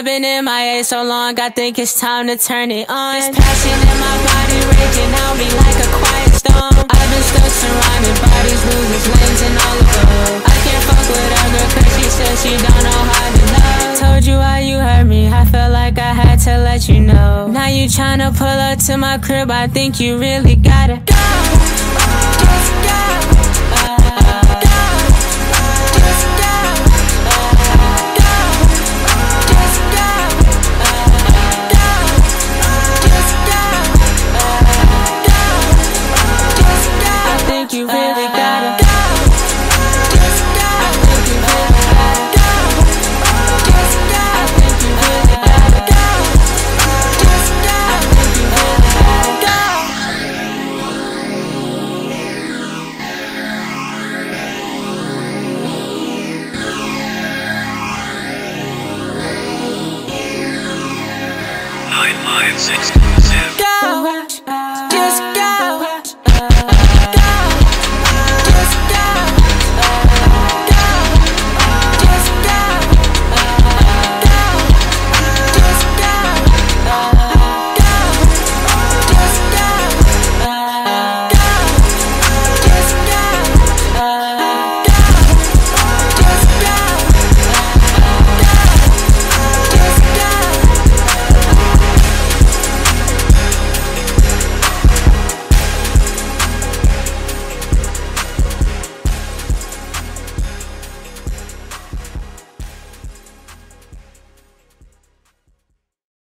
I've been in my head so long, I think it's time to turn it on. This passion in my body raging on me like a quiet storm. I've been stuck surrounding bodies, losing flames and all of them. I can't fuck with her girl cause she said she don't know how to love. Told you why you hurt me, I felt like I had to let you know. Now you tryna pull up to my crib, I think you really gotta go. Just go. You really gotta go. Just go. I think you really gotta go. Just go. I think you really gotta go. Just go. I think you really gotta go. 996